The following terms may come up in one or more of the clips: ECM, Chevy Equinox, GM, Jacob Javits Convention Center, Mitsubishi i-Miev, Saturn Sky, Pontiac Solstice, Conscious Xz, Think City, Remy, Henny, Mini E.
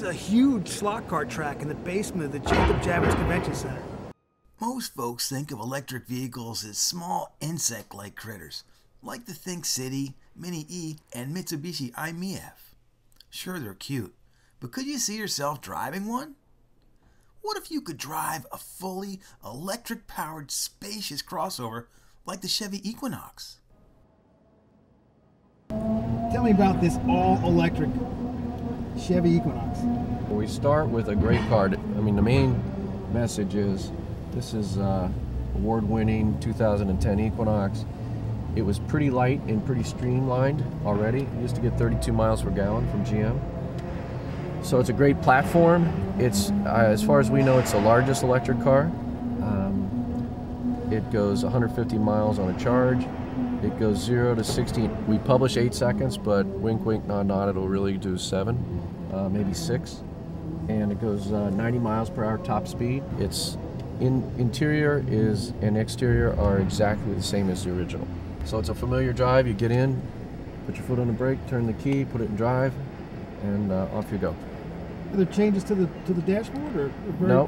There's a huge slot car track in the basement of the Jacob Javits Convention Center. Most folks think of electric vehicles as small insect-like critters, like the Think City, Mini E, and Mitsubishi i-Miev. Sure, they're cute, but could you see yourself driving one? What if you could drive a fully electric-powered, spacious crossover like the Chevy Equinox? Tell me about this all-electric Chevy Equinox. We start with a great car. I mean, the main message is this is award-winning 2010 Equinox. It was pretty light and pretty streamlined already. It used to get 32 miles per gallon from GM. So it's a great platform. It's, as far as we know, it's the largest electric car. It goes 150 miles on a charge. It goes 0 to 60. We publish 8 seconds, but wink, wink, nod, nod, it'll really do 7, maybe 6. And it goes 90 miles per hour top speed. Its interior is and exterior are exactly the same as the original. So it's a familiar drive. You get in, put your foot on the brake, turn the key, put it in drive, and off you go. Are there changes to the dashboard, or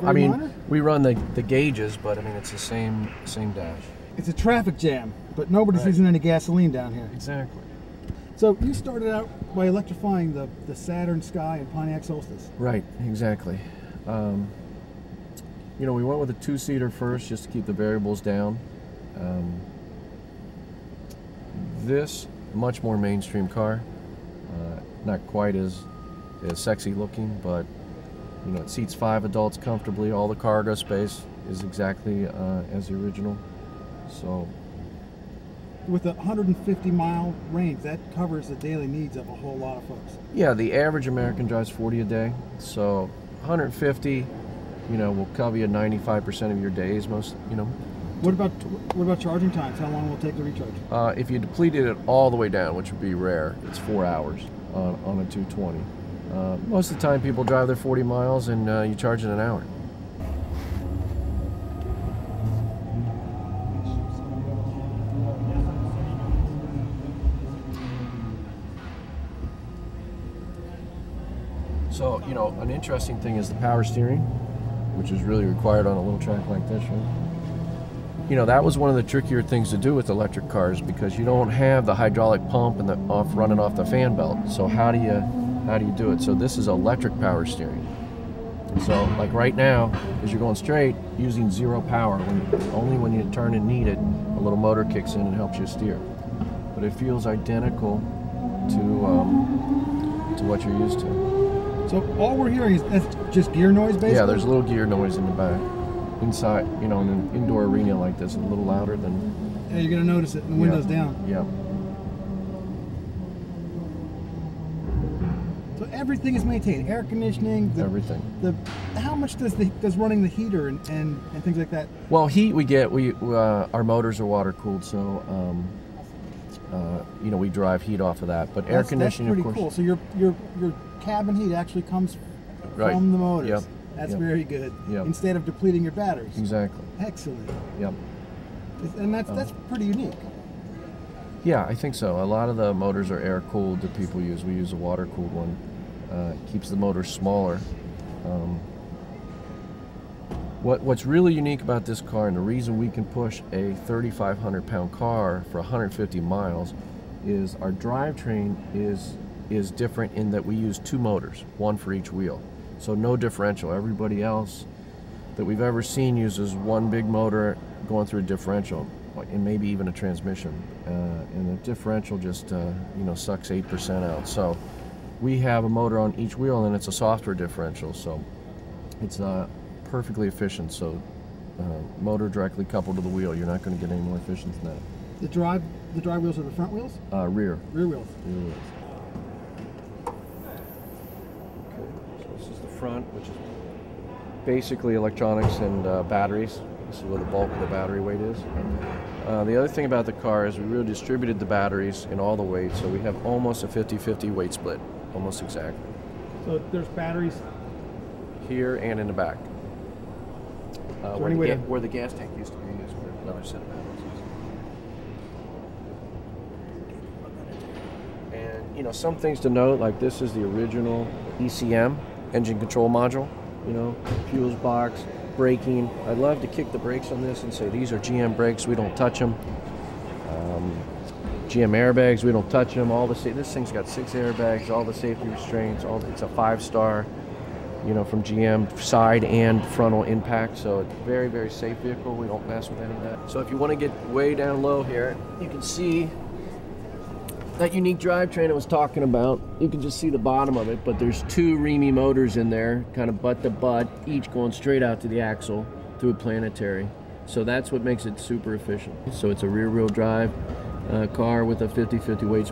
very minor? We run the gauges, but I mean it's the same dash. It's a traffic jam, but nobody's using any gasoline down here. Exactly. So you started out by electrifying the Saturn Sky and Pontiac Solstice. Right, exactly. You know, we went with a 2-seater first just to keep the variables down. This much more mainstream car, not quite as sexy looking, but you know, it seats 5 adults comfortably. All the cargo space is exactly as the original. So, with a 150-mile range, that covers the daily needs of a whole lot of folks. Yeah, the average American drives 40 a day, so 150, you know, will cover you 95% of your days. Most, you know. What about charging times? How long will it take to recharge? If you depleted it all the way down, which would be rare, it's 4 hours on a 220. Most of the time, people drive their 40 miles, and you charge in an hour. So, you know, an interesting thing is the power steering, which is really required on a little track like this, right? You know, that was one of the trickier things to do with electric cars because you don't have the hydraulic pump and the running off the fan belt. So how do you do it? So this is electric power steering. So like right now, as you're going straight, using zero power. Only when you turn and need it, a little motor kicks in and helps you steer. But it feels identical to what you're used to. So all we're hearing is that's just gear noise, basically? Yeah, there's a little gear noise in the back. Inside, you know, in an indoor arena like this, a little louder than... Yeah, you're going to notice it, and the window's down. Yeah. So everything is maintained, air conditioning... Everything. How much does running the heater and things like that... Well, heat we get, our motors are water-cooled, so... you know, we drive heat off of that, but air conditioning, of course. That's pretty cool. So your cabin heat actually comes from the motors. Yep. That's very good. Yep. Instead of depleting your batteries. Exactly. Excellent. Yep. And that's pretty unique. Yeah, I think so. A lot of the motors are air cooled that people use. We use a water cooled one. It keeps the motor smaller. What's really unique about this car, and the reason we can push a 3,500-pound car for 150 miles, is our drivetrain is different in that we use 2 motors, one for each wheel. So no differential. Everybody else that we've ever seen uses one big motor going through a differential, and maybe even a transmission. And the differential just you know, sucks 8% out. So we have a motor on each wheel, and it's a software differential. So it's perfectly efficient, so motor directly coupled to the wheel. You're not going to get any more efficient than that. The drive wheels are the front wheels? Rear. Rear wheels. Rear wheels. Okay, so this is the front, which is basically electronics and batteries. This is where the bulk of the battery weight is. The other thing about the car is we really distributed the batteries in all the weight, so we have almost a 50-50 weight split, almost exactly. So there's batteries? Here and in the back. Where the gas tank used to be is where another set of batteries is. And you know, some things to note, like this is the original ECM, engine control module, you know, fuse box, braking. I'd love to kick the brakes on this and say these are GM brakes, we don't touch them. GM airbags, we don't touch them. All the this thing's got 6 airbags, all the safety restraints. It's a 5-star, you know, from GM, side and frontal impact. So it's a very, very safe vehicle. We don't mess with any of that. So if you want to get way down low here, you can see that unique drivetrain I was talking about. You can just see the bottom of it, but there's 2 Remy motors in there, kind of butt to butt, each going straight out to the axle through a planetary. So that's what makes it super efficient. So it's a rear-wheel drive car with a 50-50 weight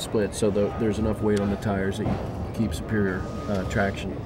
split, so there's enough weight on the tires that you keep superior traction.